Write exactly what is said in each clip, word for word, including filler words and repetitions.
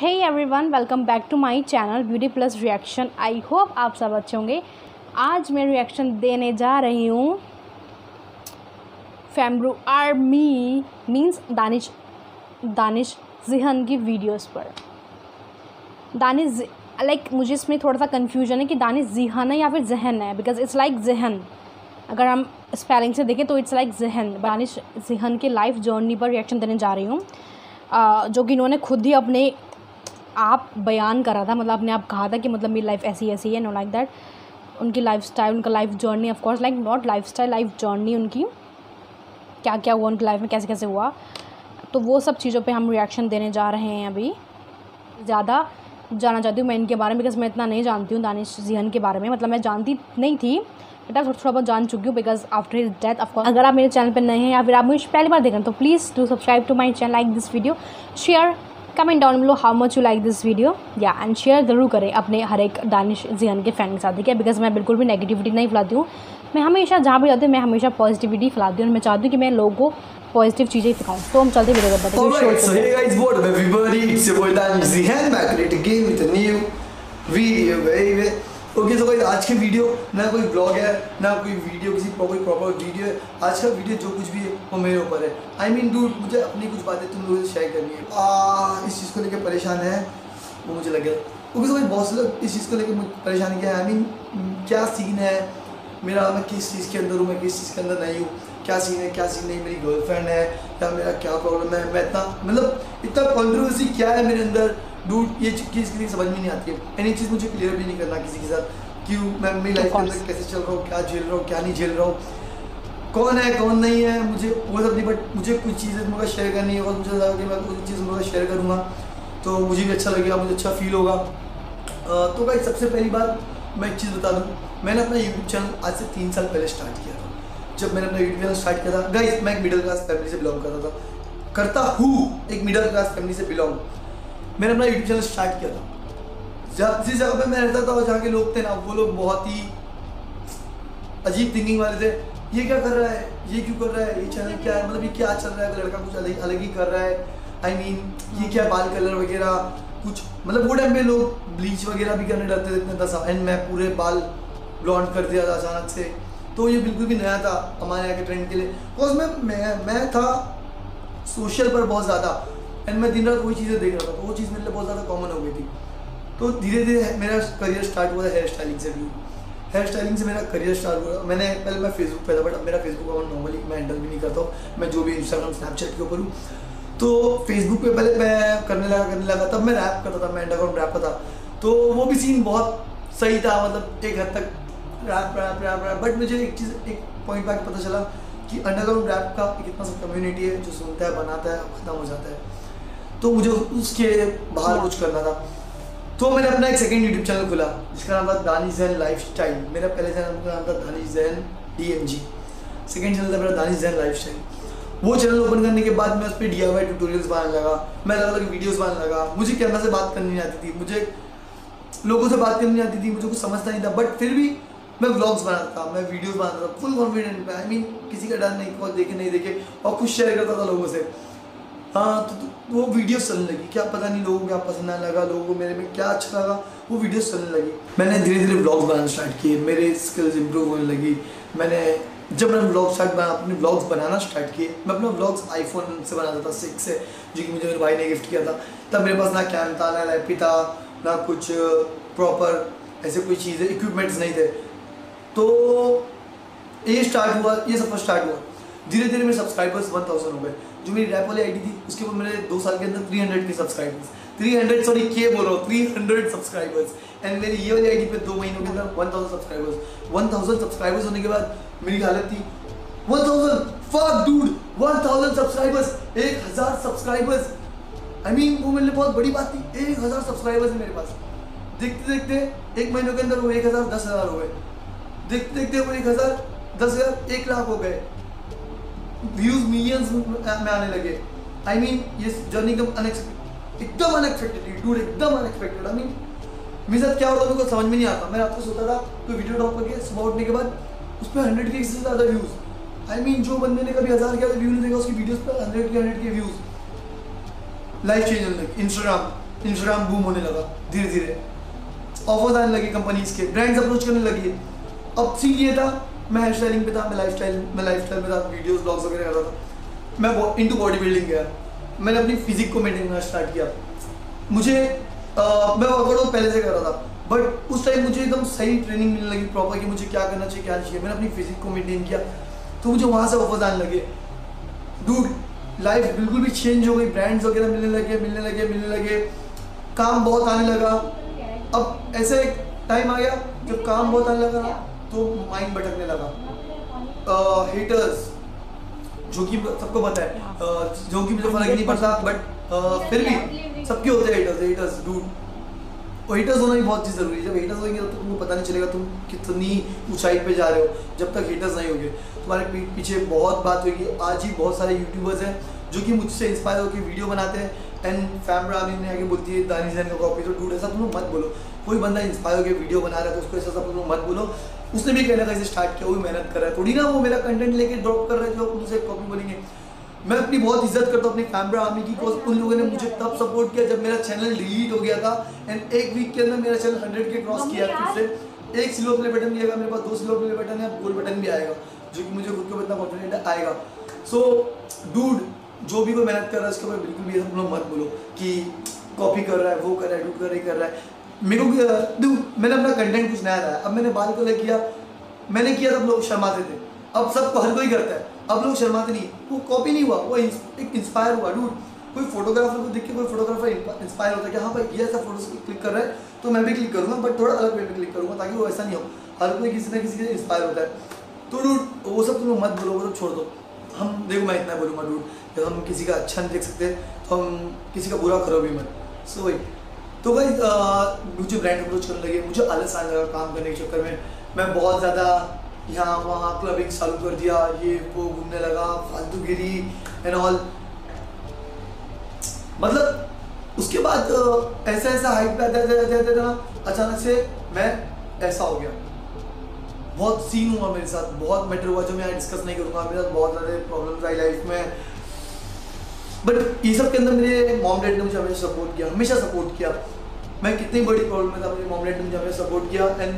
Hey everyone, welcome back to my channel beauty plus reaction. I hope आप सब अच्छे होंगे। आज मैं रिएक्शन देने जा रही हूँ फैम्ब्रूह आर्मी मींस दानिश दानिश जिहन की वीडियोस पर। दानिश लाइक मुझे इसमें थोड़ा सा कन्फ्यूजन है कि दानिश जिहन है या फिर जहन है, बिकॉज इट्स लाइक जहन। अगर हम स्पेलिंग से देखें तो इट्स लाइक जहन। दानिश जिहन के लाइफ जर्नी पर रिएक्शन देने जा रही हूँ, जो कि इन्होंने खुद ही अपने आप बयान करा था, मतलब अपने आप कहा था कि मतलब मेरी लाइफ ऐसी ऐसी है, नो लाइक दैट। उनकी लाइफस्टाइल, उनका life journey, of course like not lifestyle, life journey उनकी क्या क्या हुआ उनकी लाइफ में, कैसे कैसे हुआ, तो वो सब चीज़ों पे हम रिएक्शन देने जा रहे हैं। अभी ज़्यादा जानना चाहती हूँ मैं इनके बारे में, बिकॉज मैं इतना नहीं जानती हूँ दानिश जिहन के बारे में, मतलब मैं जानती नहीं थी, बेटा थोड़ा थोड़ा बहुत जान चुकी हूँ because after his death of course. अगर आप मेरे चैनल पर नए हैं या फिर आप मुझे पहली बार देखें तो please do subscribe to my channel, like this video, share, comment down below how much you like this video, या एंड शेयर ज़रूर करें अपने हर एक दानिश जिहन के फैन के साथ, ठीक है। बिकॉज मैं बिल्कुल भी नेगेटिविटी नहीं फैलाती हूँ, मैं हमेशा जहाँ भी जाती हूँ मैं हमेशा पॉजिटिविटी फैलाती हूँ, और मैं चाहती हूँ कि मैं लोगों को पॉजिटिव चीज़ें सिखाऊँ। तो हम चलते वीडियो पर बताते हैं। ओके सो गाइस, आज की वीडियो ना कोई ब्लॉग है ना कोई वीडियो किसी कोई प्रॉपर वीडियो है। आज का वीडियो जो कुछ भी है वो मेरे ऊपर है। आई मीन डूड, मुझे अपनी कुछ बातें तुम लोगों से शेयर करनी है। आ, इस चीज़ को लेकर परेशान है वो मुझे लग गया। ओके सो गाइस, बहुत से लोग इस चीज़ को लेकर परेशान किया है। आई मीन क्या सीन है मेरा, मैं किस चीज़ के अंदर हूँ, मैं किस चीज़ के अंदर नहीं हूँ, क्या सीन है क्या सीन नहीं, मेरी गर्लफ्रेंड है या मेरा क्या प्रॉब्लम है, मैं इतना मतलब इतना कॉन्ट्रोवर्सी क्या है मेरे अंदर डूड, ये चीज़ किसी समझ में नहीं आती है। एनी चीज़ मुझे क्लियर भी नहीं करना किसी के साथ, क्यों मैं मेरी लाइफ के अंदर कैसे चल रहा हूँ, क्या झेल रहा हूँ, क्या नहीं झेल रहा हूँ, कौन है कौन नहीं है, मुझे वो सब नहीं। बट मुझे कुछ चीज़ें तुम लोग शेयर करनी है और मुझे लगा कि मैं कुछ चीज़ तुम शेयर करूँगा तो मुझे भी अच्छा लगेगा, मुझे अच्छा फील होगा। तो भाई सबसे पहली बात मैं एक चीज़ बता दूँ, मैंने अपना यूट्यूब चैनल आज से तीन साल पहले स्टार्ट किया था। जब मैंने अपना यूट्यूब चैनल स्टार्ट किया था गाइस, मैं एक मिडिल क्लास फैमिली से बिलोंग करता था करता हूँ एक मिडिल क्लास फैमिली से बिलोंग मैंने अपना यूट्यूब चैनल स्टार्ट किया था। जब जिस जगह पे मैं रहता था और जहाँ के लोग थे ना, वो लोग बहुत ही अजीब थिंकिंग वाले थे। ये क्या कर रहा है, ये क्यों कर रहा है, ये चैनल क्या है, मतलब ये क्या चल रहा है, लड़का कुछ अलग अलग ही कर रहा है। आई I मीन mean, ये क्या बाल कलर वगैरह कुछ, मतलब वो टाइम पे लोग ब्लीच वगैरह भी करने डरते थे इतना दसा, एंड मैं पूरे बाल ब्लॉन्ड कर दिया था अचानक से। तो ये बिल्कुल भी नया था हमारे यहाँ के ट्रेंड के लिए। बिकॉज मैं, मैं मैं था सोशल पर बहुत ज़्यादा, एंड मैं दिन रात वही चीज़ें देख रहा था, तो वो चीज़ मेरे लिए बहुत ज़्यादा कॉमन हो गई थी। तो धीरे धीरे मेरा करियर स्टार्ट हुआ था हेयर स्टाइलिंग से भी। हेयर स्टाइलिंग से मेरा करियर स्टार्ट हुआ। मैंने पहले मैं फेसबुक पे था, बट अब मेरा फेसबुक अकाउंट नॉर्मली मैं हैंडल भी नहीं करता हूँ, मैं जो भी इंस्टाग्राम स्नैपचैट के ऊपर हूँ। तो फेसबुक पे पहले मैं करने लगा करने लगा तब मैं रैप करता था, मैं अंडरग्राउंड रैप करता था, तो वो भी सीन बहुत सही था, मतलब एक हद तक rap rap rap rap. But मुझे एक चीज़ एक पॉइंट पर पता चला कि अंडरग्राउंड रैप का एक इतना सा कम्युनिटी है जो सुनता है, बनाता है, ख़त्म हो जाता है। तो मुझे उसके बाहर कुछ करना था, तो मैंने अपना एक सेकंड यूट्यूब चैनल खोला जिसका नाम था दानिश जैन लाइफस्टाइल। मेरा पहले चैनल का नाम था Danish Jain D M G, second channel था मेरा दानिश जैन लाइफस्टाइल। वो चैनल ओपन करने के बाद मैं उस पर डी आई वाई ट्यूटोरियल्स बनाने लगा, मैं अलग अलग वीडियोस बनाने लगा। मुझे कैमरा से बात करनी नहीं आती थी, मुझे लोगों से बात करनी नहीं आती थी, मुझे कुछ समझता नहीं था, बट फिर भी मैं व्लॉग्स बनाता था, मैं वीडियोस बनाता था फुल कॉन्फिडेंट। आई मीन किसी का डर नहीं, बहुत देखे नहीं देखे, और कुछ शेयर करता था लोगों से। हाँ, तो वो वीडियोस चलने लगी, क्या पता नहीं लोगों को क्या पसंद आने लगा, लोगों को मेरे में क्या अच्छा लगा, वो वीडियोस चलने लगी। मैंने धीरे धीरे व्लॉग्स बनाना स्टार्ट किए, मेरे स्किल्स इंप्रूव होने लगी। मैंने जब मैंने व्लॉग स्टार्ट बना अपने व्लॉग्स बनाना स्टार्ट किए। मैं अपना व्लॉग्स आईफोन से बनाता था सिक्स से, जो कि मुझे मेरे भाई ने गिफ्ट किया था। तब मेरे पास ना कैमरा था, ना लैपटॉप था, ना कुछ प्रॉपर ऐसे कोई चीज़ें इक्विपमेंट्स नहीं थे। तो ये स्टार्ट हुआ, ये सफर स्टार्ट हुआ। धीरे धीरे मेरे सब्सक्राइबर्स वन थाउजेंड हो गए। जो मेरी रैप वाली आईडी थी उसके ऊपर मेरे दो साल के अंदर three hundred K subscribers three hundred sorry K बोल रहा हूँ थ्री हंड्रेड सब्सक्राइबर्स। एंड मेरी ये वाली आईडी पे दो महीनों के अंदर one thousand subscribers one thousand subscribers होने के बाद मेरी हालत थी one thousand fuck dude one thousand subscribers एक हज़ार सब्सक्राइबर्स। आई मीन वो मेरे लिए बहुत बड़ी बात थी, एक हज़ार सब्सक्राइबर्स है मेरे पास। देखते देखते एक महीनों के अंदर वो एक हज़ार दस हज़ार हो गए, देखते देखते वो एक हज़ार दस हज़ार एक लाख हो गए, व्यूज मिलियंस में आने लगे। आई I मीन mean, ये जर्नी एकदम अनएक्सपेक्टेड एकदम अनएक्सपेक्टेड डूड एकदम अनएक्सपेक्टेड। आई मीन मेरे साथ क्या होता मुझे समझ में नहीं आता। मैं आपको सोचता था कोई वीडियो टॉप करके सुबह उठने के बाद उस पर हंड्रेड के इससे ज़्यादा व्यूज़। आई मीन जो बंदे ने कभी हज़ार के व्यू नहीं देखा उसकी वीडियोज़ पर हंड्रेड के हंड्रेड के व्यूज़। लाइफ चेंज होने लगे, इंस्टाग्राम इंस्टाग्राम बूम होने लगा, धीरे धीरे ऑफर्स आने लगे, कंपनीज के ब्रांड्स अप्रोच करने लगी। अब सीख ये था, मैं हेयर स्टाइलिंग पे था, मैं लाइफ स्टाइल मैं लाइफ स्टाइल पे था, वीडियोज़ ब्लॉग्स वगैरह कर रहा था, मैं इनटू बॉडी बिल्डिंग गया, मैंने अपनी फिजिक को मेंटेन करना स्टार्ट किया। मुझे आ, मैं वर्कआउट पहले से कर रहा था, बट उस टाइम मुझे एकदम सही ट्रेनिंग मिलने लगी प्रॉपर कि मुझे क्या करना चाहिए क्या चाहिए। मैंने अपनी फिजिक को मेंटेन किया तो मुझे वहाँ से ऑफर्स आने लगे। डूड लाइफ बिल्कुल भी चेंज हो गई, ब्रांड्स वगैरह मिलने लगे मिलने लगे मिलने लगे काम बहुत आने लगा। अब ऐसे एक टाइम आ गया जब काम बहुत आने लगा तो माइंड भटकने लगा। हेटर्स जो कि सबको पता है, जो कि मुझे फर्क नहीं पड़ता, बट फिर भी सबके होते हैं हेटर्स। हेटर्स डूड और हेटर्स होना भी बहुत चीज़ ज़रूरी है। जब हेटर्स होंगे तब तक तुमको पता नहीं चलेगा तुम कितनी ऊंचाई पे जा रहे हो। जब तक हेटर्स नहीं होंगे तुम्हारे पीछे बहुत बात होगी। आज ही बहुत सारे यूट्यूबर्स हैं जो कि मुझसे इंस्पायर होकर वीडियो बनाते हैं एंड फैम्ब्रुह आर्मी ने आगे बोलती है दानिश जैन का कॉपी। तो डूड ऐसा तुम लोग मत बोलो। कोई बंदा इंस्पायर होकर वीडियो बना रहा है तो उसको ऐसा सब लोग मत बोलो। उसने भी कहना कैसे स्टार्ट किया, वो मेहनत कर रहा है, थोड़ी ना वो मेरा कंटेंट लेके ड्रॉप कर रहे थे लोग उनसे कॉपी बोलेंगे। मैं अपनी बहुत इज्जत करता हूँ अपनी फैम्ब्रुह आर्मी की। उन लोगों ने मुझे तब सपोर्ट किया जब मेरा चैनल डिलीट हो गया था एंड एक वीक के अंदर मेरा चैनल हंड्रेड के क्रॉस किया। फिर से एक सिलो प्ले बटन भी आएगा मेरे पास, दो सिलो प्ले बटन है, गोल बटन भी आएगा जो कि मुझे खुद को इतना कॉन्फिडेंट आएगा। सो डूड जो भी कोई मेहनत कर रहा है उसके ऊपर बिल्कुल भी हम लोग मत बोलो कि कॉपी कर रहा है, वो कर रहा है, डूड कर रही कर रहा है। मेरे को मैंने अपना कंटेंट कुछ नया था। अब मैंने बाल कलर किया, मैंने किया तब लोग शर्माते थे, अब सबको हर कोई करता है, अब लोग शर्माते नहीं। वो कॉपी नहीं हुआ, वो एक इंस्पायर हुआ। डूड कोई फोटोग्राफर को देख के कोई फोटोग्राफर इंस्पायर होता है कि हाँ भाई ये ऐसा फोटो क्लिक कर रहा है तो मैं भी क्लिक करूँगा, बट थोड़ा अलग वे पे क्लिक करूँगा ताकि वो ऐसा नहीं हो। हर कोई किसी ना किसी के इंस्पायर होता है। तो डूड वो सब तुम लोग मत बोलो, वो सब छोड़ दो। हम देखो मैं इतना बोलूँगा डूड, जब हम किसी का अच्छा नहीं देख सकते तो हम किसी का बुरा करो भी मत। सो वही तो भाई मुझे ब्रांड अप्रोच करने लगे, मुझे आलस आने लगा काम करने के चक्कर में। मैं बहुत ज़्यादा यहाँ वहाँ क्लबिंग चालू कर दिया, ये वो घूमने लगा, फालतूगिरी एंड ऑल। मतलब उसके बाद ऐसा ऐसा हाइट पे आते आते आते ना अचानक से मैं ऐसा हो गया। बहुत सीन हुआ मेरे साथ, बहुत मैटर हुआ जो मैं डिस्कस नहीं करूँगा। मेरे साथ बहुत सारे प्रॉब्लम्स आई लाइफ में, बट ये सब के अंदर मेरे मॉम डैड ने मुझे हमेशा सपोर्ट किया, हमेशा सपोर्ट किया। मैं कितनी बड़ी प्रॉब्लम में था, मेरे मॉम डैड ने मुझे हमेशा सपोर्ट किया। एंड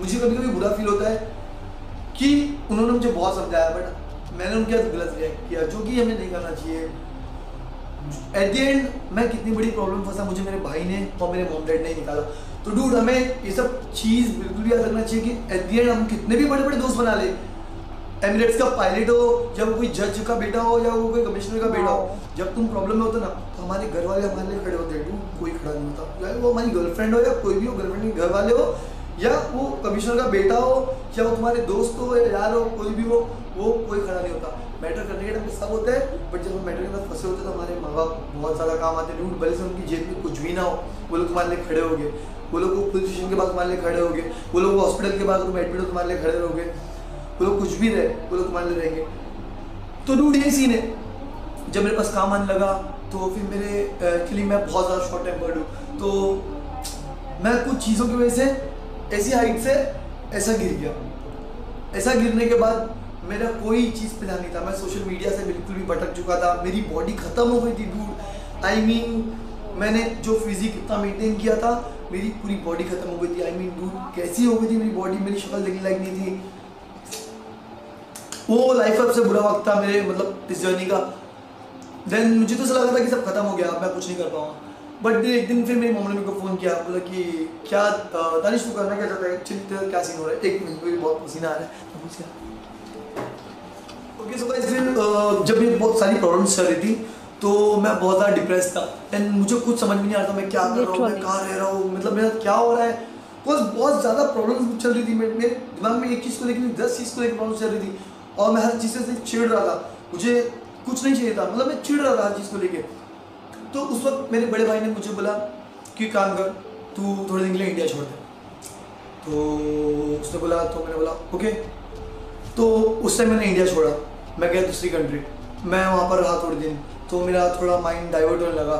मुझे कभी कभी बुरा फील होता है कि उन्होंने मुझे बहुत समझाया बट मैंने उनके साथ गलत रिएक्ट किया जो कि हमें नहीं करना चाहिए। एट द एंड मैं कितनी बड़ी प्रॉब्लम फंसा, मुझे मेरे भाई ने और मेरे मॉम डैड ने निकाला। तो डूड हमें ये सब चीज़ बिल्कुल भी याद रखना चाहिए कि एट द एंड हम कितने भी बड़े बड़े दोस्त बना ले, एमिरेट्स का पायलट हो या वो कोई जज का बेटा हो या वो कोई कमिश्नर का बेटा हो, जब तुम प्रॉब्लम में होते ना तो हमारे घर वाले हमारे लिए खड़े होते हैं। कोई खड़ा नहीं होता, या वो हमारी गर्लफ्रेंड हो या कोई भी हो, गर्लफ्रेंड के घर वाले हो या वो कमिश्नर का बेटा हो या वो तुम्हारे दोस्त हो या यार हो, कोई भी हो, वो कोई खड़ा नहीं होता। मैटर करने के टाइम सब होता है, बट जब हम मैटर के अंदर फंसे होते हैं तो हमारे माँ बाप बहुत ज़्यादा काम आते हैं। डूड भले से उनकी जेब में कुछ भी ना हो, वो लोग तुम्हारे लिए खड़े हो गए, वो लोग पुलिस स्टेशन के पास तुम्हारे लिए खड़े हो गए, वो लोग हॉस्पिटल के पास तुम एडमिट हो तुम्हारे लिए खड़े रहोगे, वो लोग कुछ भी रहे वो लोग तुम्हारे लिए रहेंगे। तो डूड यही सीन है। जब मेरे पास काम आने लगा तो फिर मेरे एक्चुअली मैं बहुत ज़्यादा शॉर्ट टेम्पर्ड हूँ, तो मैं कुछ चीज़ों की वजह से ऐसी हाइट से ऐसा गिर गया। ऐसा गिरने के बाद मेरा कोई चीज़ पे ध्यान नहीं था, मैं सोशल मीडिया से बिल्कुल भी भटक चुका था, मेरी बॉडी ख़त्म हो गई थी डूड। आई मीन मैंने जो फिजिक इतना मेंटेन किया था मेरी पूरी बॉडी ख़त्म हो गई थी। आई मीन डूड कैसी हो गई थी मेरी बॉडी, मेरी शक्ल देखने लायक नहीं थी। वो लाइफ का सबसे बुरा वक्त था मेरे, मतलब इस जर्नी का। देन मुझे तो ऐसा लगा था कि सब खत्म हो गया, मैं कुछ नहीं कर पाऊँगा। बट एक दिन फिर मेरी मम्मी ने मेरे को फ़ोन किया, बोला कि क्या दानिश तू करना क्या चाहता है, चिंता क्या सीन हो रहा है, एक मिनट में बहुत पसीना आ रहा है, पूछ क्या। ओके सो गाइस फिर जब ये बहुत सारी प्रॉब्लम्स चल रही थी तो मैं बहुत ज़्यादा डिप्रेस था एंड मुझे कुछ समझ में नहीं आ रहा था मैं क्या कर रहा हूँ, मैं कहाँ रह रहा हूँ, मतलब मेरा क्या हो रहा है। बस बहुत ज़्यादा प्रॉब्लम्स चल रही थी मेरे दिमाग में, एक चीज़ को लेकर दस चीज़ को लेकर प्रॉब्लम चल रही थी और मैं हर चीज़ से चिढ़ रहा था। मुझे कुछ नहीं चाहिए था, मतलब मैं चिढ़ रहा था हर चीज़ को लेकर। तो उस वक्त मेरे बड़े भाई ने मुझे बोला कि काम कर तू थोड़े दिन के लिए इंडिया छोड़ दे। तो उसने बोला, तो मैंने बोला ओके। तो उस टाइम मैंने इंडिया छोड़ा, मैं गया दूसरी कंट्री, मैं वहाँ पर रहा थोड़े दिन, तो मेरा थोड़ा माइंड डाइवर्ट होने लगा।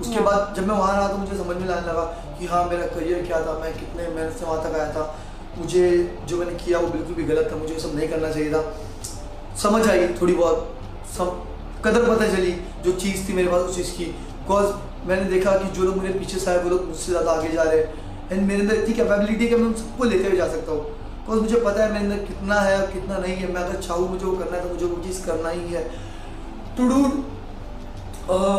उसके बाद जब मैं वहाँ रहा तो मुझे समझ में आने लगा कि हाँ मेरा करियर क्या था, मैं कितने मेहनत से वहाँ तक आया था, मुझे जो मैंने किया वो बिल्कुल भी गलत था, मुझे सब नहीं करना चाहिए था। समझ आई थोड़ी बहुत, सब कदर पता चली जो चीज़ थी मेरे पास उस चीज़ की। बिकॉज मैंने देखा कि जो लोग मेरे पीछे से आए वो लोग मुझसे ज़्यादा आगे जा रहे हैं एंड मेरे अंदर इतनी कैपेबिलिटी है कि मैं उन सबको लेते हुए जा सकता हूँ। बिकॉज मुझे पता है मेरे अंदर कितना है और कितना नहीं है। मैं अगर चाहूँ मुझे वो करना है तो मुझे वो चीज़ करना ही है। टू डू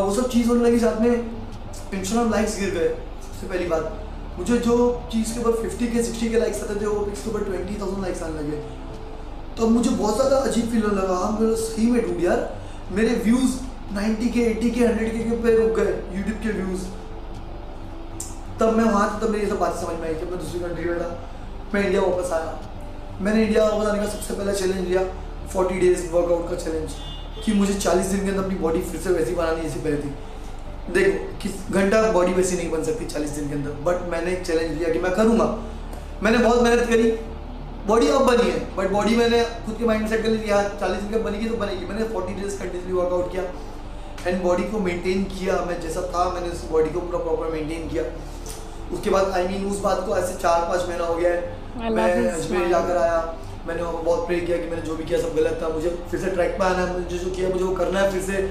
वो सब चीज़ होने लगी, साथ में इंस्टाग्राम लाइक्स गिर गए। सबसे पहली बात, मुझे जो चीज़ के ऊपर फिफ्टी के सिक्सटी के लाइक्स आते थे वो पिक्स के ऊपर ट्वेंटी थाउजेंड लाइक्स आने लगे। तो मुझे बहुत ज़्यादा अजीब फील होने लगा। हम मेरे सही में ढूंढ यार, मेरे views ninety K eighty K hundred K ऊपर रुक गए यूट्यूब के व्यूज़। तब मैं वहाँ था, तब मेरी ये सब बातें समझ में आई। जब मैं दूसरी कंट्री में था, मैं इंडिया वापस आया। मैंने इंडिया वापस आने का सबसे पहला चैलेंज लिया फोर्टी डेज वर्कआउट का चैलेंज, कि मुझे चालीस दिन के अंदर अपनी बॉडी फिर से वैसी बनानी जैसी पहले थी। देखो कि घंटा बॉडी वैसी नहीं बन सकती चालीस दिन के अंदर, बट मैंने एक चैलेंज लिया कि मैं करूँगा। मैंने बहुत मेहनत करी, बॉडी अब बनी है, बट बॉडी मैंने खुद के माइंड सेट कर लिया चालीस दिन के बनेगी तो बनेगी। मैंने फोर्टी डेज कंटिन्यू वर्कआउट किया एंड बॉडी को मेंटेन किया। मैं जैसा था मैंने उस बॉडी को पूरा प्रॉपर मेंटेन किया। उसके बाद आई मीन उस बात को ऐसे चार पाँच महीना हो गया है, मैं अजमेर जाकर आया। मैंने वहाँ पर बहुत प्रे किया कि मैंने जो भी किया सब गलत था, मुझे फिर से ट्रैक पर आना है, मुझे जो किया मुझे वो करना है फिर से।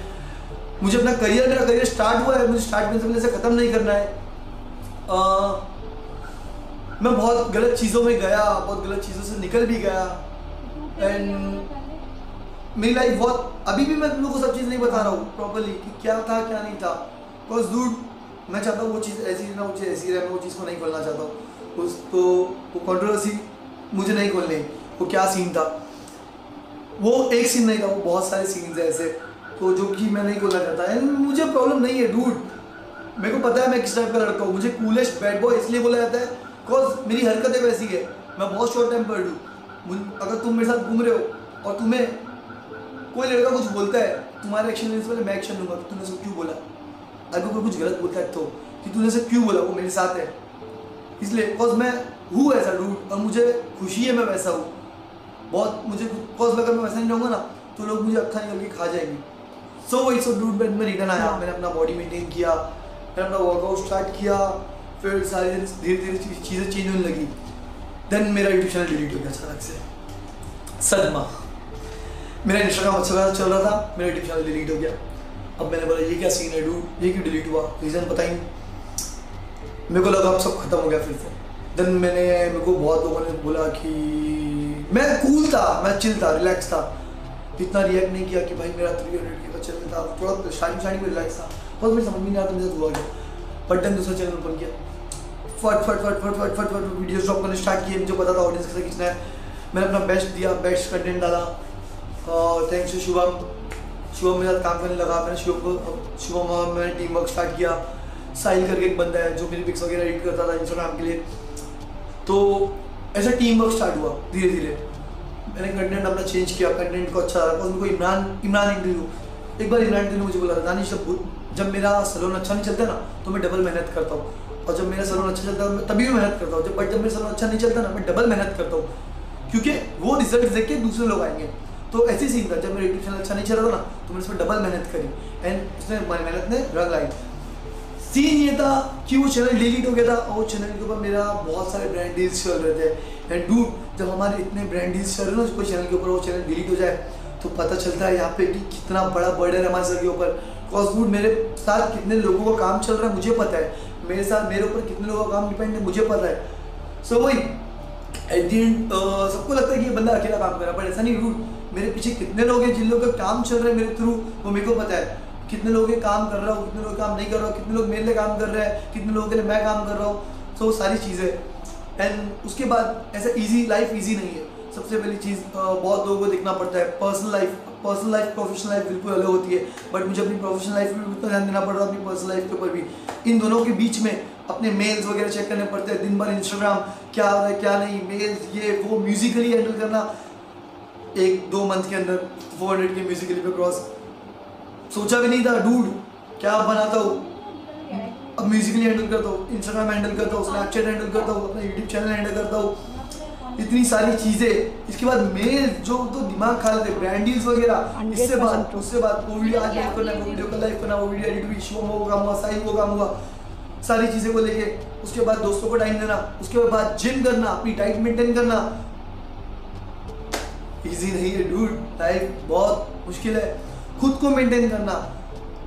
मुझे अपना करियर, मेरा करियर स्टार्ट हुआ है, मुझे स्टार्ट करने से पहले से ख़त्म नहीं करना है। मैं बहुत गलत चीज़ों में गया, बहुत गलत चीज़ों से निकल भी गया एंड मेरी लाइफ बहुत, अभी भी मैं तुम लोगों को सब चीज़ नहीं बता रहा हूँ प्रॉपरली कि क्या था क्या नहीं था। बिकॉज डूड मैं चाहता हूँ वो चीज़ ऐसी ना, वो चीज़ ऐसी रहे, मैं वो चीज़ को नहीं खोलना चाहता हूँ। उस तो वो कंट्रोवर्सी मुझे नहीं खोलनी। वो क्या सीन था, वो एक सीन नहीं था, वो बहुत सारे सीन्स हैं ऐसे तो जो कि मैं नहीं खोलना चाहता। एंड मुझे प्रॉब्लम नहीं है डूड, मेरे को पता है मैं किस टाइप का लड़का हूँ। मुझे कूलेस्ट बैड बॉय इसलिए बोला जाता है बिकॉज मेरी हरकतें वैसी है। मैं बहुत शॉर्ट टेम्पर्ड हूँ। अगर तुम मेरे साथ घूम रहे हो और तुम्हें कोई लड़का कुछ बोलता है, तुम्हारे एक्शन लेने से पहले मैं एक्शन लूँगा कि तूने उसे क्यों बोला। अगर कोई कुछ गलत बोलता है तो कि तूने उसे क्यों बोला, वो मेरे साथ है इसलिए। बिकॉज मैं हूँ ऐसा डूड और मुझे खुशी है मैं वैसा हूँ बहुत। मुझे बिकॉज अगर मैं वैसा नहीं रहूँगा ना तो लोग मुझे अक्खा निकल के खा जाएंगे। सो वही सो डूड मैं रिटर्न आया, मैंने अपना बॉडी मेनटेन किया, मैंने अपना वर्कआउट स्टार्ट किया, फिर सारी धीरे धीरे चीज़ें चेंज होने लगी। देन मेरा यूट्यूब चैनल डिलीट हो गया अचानक से, सदमा। मेरा इंस्टाग्राम अच्छा खासा चल रहा था, मेरा यूट्यूब चैनल डिलीट हो गया। अब मैंने बोला ये क्या सीन है डूड, ये क्यों डिलीट हुआ, रीज़न पता ही नहीं। मेरे को लगा अब सब खत्म हो गया फिर से। देन मैंने मेरे को बहुत लोगों ने बोला कि मैं कूल था, मैं चिल था, रिलैक्स था, इतना रिएक्ट नहीं किया कि भाई मेरा थ्री हंड्रेड के चैनल था। थोड़ा शाइन शाइन में रिलैक्स था और मैं समझ में नहीं आता मेरे साथ हुआ गया। बट देन दूसरा चैनल ओपन किया, फट फट फट फट फट फट फट वीडियोज ड्रॉप करने स्टार्ट किए। मुझे पता था ऑडियंस कैसे खींचना है, मैंने अपना बेस्ट दिया, बेस्ट कंटेंट डाला। और थैंक्स टू शुभम, शुभम मेरे साथ काम करने लगा। मैंने शुभम को शुभम और मैंने टीम वर्क स्टार्ट किया। साहिल करके एक बंदा है जो मेरी पिक्स वगैरह एडिट करता था इंस्टाग्राम के लिए। तो ऐसा टीम वर्क स्टार्ट हुआ धीरे धीरे। मैंने कंटेंट अपना चेंज किया, कंटेंट को अच्छा रखा। उनको इमरान इमरान इंटरव्यू एक बार इमरान इंटरव्यू मुझे बोला था, दानिश जब मेरा सलून अच्छा नहीं चलता ना तो मैं डबल मेहनत करता हूँ, और जब मेरा सलून अच्छा चलता है मैं तभी भी मेहनत करता हूँ, जब बट जब मेरा सलून अच्छा नहीं चलता ना मैं डबल मेहनत करता हूँ, क्योंकि वो रिजल्ट देख के दूसरे लोग आएंगे। तो ऐसी सीन था, जब मेरा यूट्यूब चैनल अच्छा नहीं चल रहा था ना तो मैंने इसमें डबल मेहनत करी एंड उसने मेहनत ने रंग लाई। सीन ये था कि वो चैनल डिलीट हो गया था और वो चैनल के ऊपर मेरा बहुत सारे ब्रांड डील्स चल रहे थे। एंड डूड जब हमारे इतने ब्रांड डील्स चल रहे ना कोई चैनल के ऊपर वो चैनल डिलीट हो जाए तो पता चलता है यहाँ पे कि कितना बड़ा बर्डन है हमारे सर के ऊपर। कॉज डूड मेरे साथ कितने लोगों का काम चल रहा है मुझे पता है, मेरे साथ मेरे ऊपर कितने लोगों का काम डिपेंड है मुझे पता है। सो वही एट दी एंड सबको लगता है कि ये बंदा अकेला काम कर रहा है, बट ऐसा नहीं डूड। मेरे पीछे कितने लोग हैं जिन लोगों का काम चल रहा है मेरे थ्रू, वो मेरे को पता है। कितने लोग ये काम कर रहा हूँ, कितने लोग काम नहीं कर रहा हूँ, कितने लोग मेरे लिए काम कर रहे हैं, कितने लोगों के लिए मैं काम कर रहा हूँ। सो so, सारी चीज़ें। एंड उसके बाद ऐसा ईजी लाइफ ईजी नहीं है। सबसे पहली चीज़ uh, बहुत लोगों को देखना पड़ता है personal life. Personal life professional life बिल्कुल अलग होती है, बट मुझे अपनी प्रोफेशनल लाइफ पर भी उतना ध्यान देना पड़ रहा है, अपनी पर्सनल लाइफ के ऊपर भी। इन दोनों के बीच में अपने मेल्स वगैरह चेक करने पड़ते हैं दिन भर, इंस्टाग्राम क्या हो रहा है क्या नहीं, मेल्स ये वो, म्यूजिकली हैंडल करना। एक दो मंथ के अंदर फोर हंड्रेड के म्यूजिकली पे क्रॉस, सोचा भी नहीं था डूड क्या बनाता हो। अब म्यूजिकली हैंडल करता हो, इंस्टाग्राम हैंडल करता हो, स्नैपचैट हैंडल करता हो, अपना यूट्यूब चैनल हैंडल करता हो, इतनी सारी चीज़ें। इसके बाद मेल जो तो दिमाग खा लेते ब्रांड डील्स वगैरह, इससे बाद उससे बाद वो वीडियो आज लाइव करना, वो वीडियो का लाइव करना, वो वीडियो एडिट भी शुभम को काम हुआ, साहिल को काम हुआ, सारी चीज़ें को लेके। उसके बाद दोस्तों को टाइम देना, उसके बाद जिम करना, अपनी डाइट मेंटेन करना। इजी नहीं है डूड, लाइफ बहुत मुश्किल है। खुद को मेंटेन करना,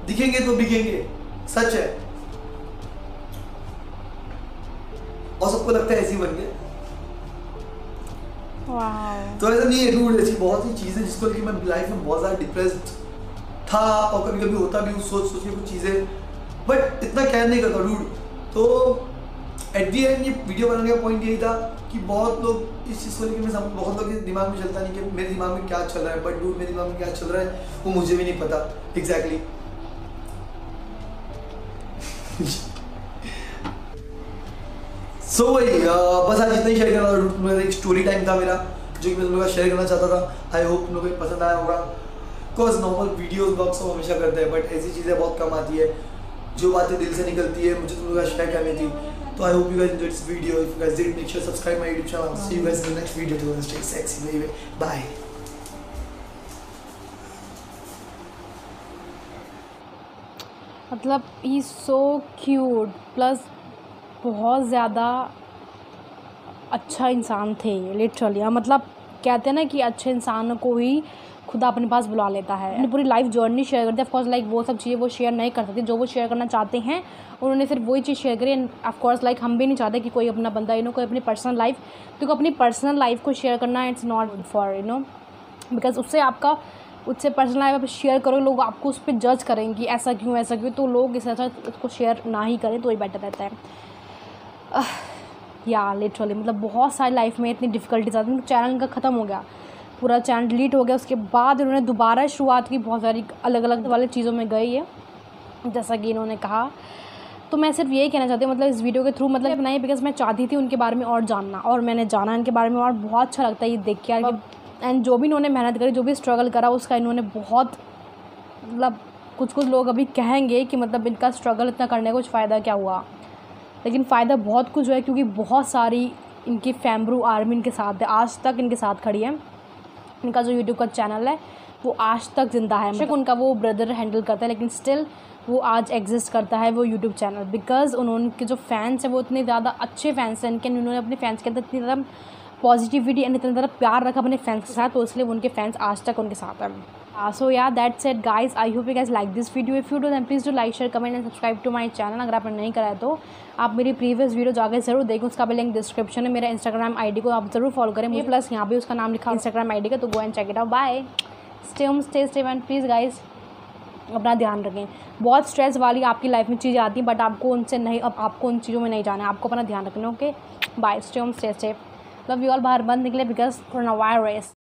दिखेंगे तो बिकेंगे, सच है। और सबको लगता है ऐसी बन गया। wow. तो ऐसा नहीं है डूड, ऐसी बहुत सी चीजें जिसको लेके मैं लाइफ में बहुत ज्यादा डिप्रेस्ड था और कभी कभी होता भी हूँ सोच सोच के कुछ चीजें, बट इतना कैर नहीं करता डूड। तो एट दी एंड ये वीडियो बनाने का पॉइंट यही था कि बहुत लोग इस चीज़ को लेकर मैं बहुत लोग के दिमाग में चलता नहीं कि मेरे दिमाग में क्या चल रहा है, बट डूड मेरे दिमाग में क्या चल रहा है वो मुझे भी नहीं पता एग्जैक्टली exactly. सो so, वही बस आज इतना ही शेयर करना था। मेरा एक स्टोरी टाइम था मेरा जो कि मैं लोगों का शेयर करना चाहता था। आई होप लोगों को पसंद आया होगा। बिकॉज नॉर्मल वीडियो ब्लॉग्स हम हमेशा करते हैं, बट ऐसी चीज़ें बहुत कम आती है। जो बातें दिल से निकलती है मुझे तुम लोगों का शेयर करनी थी। तो I hope you guys enjoyed this video. If you guys did make sure subscribe my YouTube channel. See you guys in the next video. To stay sexy baby bye. मतलब he is so cute plus बहुत ज़्यादा अच्छा इंसान थे literally. मतलब कहते हैं ना कि अच्छे इंसान को ही खुदा अपने पास बुला लेता है। अपनी पूरी लाइफ जर्नी शेयर करते हैं। ऑफकोर्स लाइक वो सब चीज़ें वो शेयर नहीं कर सकते, जो वो शेयर करना चाहते हैं उन्होंने सिर्फ वही चीज़ शेयर करी। एंड ऑफकोर्स लाइक हम भी नहीं चाहते कि कोई अपना बंदा यू नो कोई अपनी पर्सनल लाइफ, क्योंकि अपनी पर्सनल लाइफ को शेयर करना it's not for you know, because उससे आपका उससे पर्सनल लाइफ आप शेयर करो लोग आपको उस पर जज करेंगे ऐसा क्यों ऐसा क्यों। तो लोग इस ऐसा उसको शेयर ना ही करें तो ही बेटर रहता है। या लिटरली मतलब बहुत सारी लाइफ में इतनी डिफ़िकल्टीज आती है। चैनल इनका ख़त्म हो गया, पूरा चैनल डिलीट हो गया। उसके बाद इन्होंने दोबारा शुरुआत की, बहुत सारी अलग अलग वाली चीज़ों में गई है जैसा कि इन्होंने कहा। तो मैं सिर्फ यही कहना चाहती हूँ मतलब इस वीडियो के थ्रू मतलब नहीं, बिकॉज मैं चाहती थी उनके बारे में और जानना और मैंने जाना इनके बारे में और बहुत अच्छा लगता है ये देख के। एंड जो भी इन्होंने मेहनत करी, जो भी स्ट्रगल करा उसका इन्होंने बहुत मतलब कुछ कुछ लोग अभी कहेंगे कि मतलब इनका स्ट्रगल इतना करने का कुछ फ़ायदा क्या हुआ, लेकिन फ़ायदा बहुत कुछ है क्योंकि बहुत सारी इनकी फैम्ब्रुह आर्मी इनके साथ है, आज तक इनके साथ खड़ी है। इनका जो यूट्यूब का चैनल है वो आज तक ज़िंदा है। मतलब उनका वो ब्रदर हैंडल करता है लेकिन स्टिल वो आज एग्जिस्ट करता है वो यूट्यूब चैनल, बिकॉज़ उनके जो फैंस हैं वो इतने ज़्यादा अच्छे फैंस हैं इनके। उन्होंने अपने फैंस के अंदर इतनी ज़्यादा पॉजिटिविटी एंड इतना ज़्यादा प्यार रखा अपने फैंस के साथ, तो इसलिए उनके फैंस आज तक उनके साथ हैं। So yeah that's it guys. I hope you guys like this video. If you do then please do like share comment and subscribe to my channel. अगर आपने नहीं कराया तो आप मेरी प्रीवियस वीडियो जाकर जरूर देखो, उसका भी लिंक डिस्क्रिप्शन में। मेरा इंस्टाग्राम आईडी को आप जरूर फॉलो करें, मुझे प्लस यहाँ भी उसका नाम लिखा इंस्टाग्राम आईडी का। तो go and check it out. Bye. Stay home stay safe and please guys अपना ध्यान रखें। बहुत स्ट्रेस वाली आपकी लाइफ में चीज़ें आती हैं बट आपको उनसे नहीं, अब आपको उन चीज़ों में नहीं जाना है, आपको अपना ध्यान रखना। Okay bye. Stay home stay safe. Love you all. बाहर बंद निकले बिकॉज कोरोना वायरस।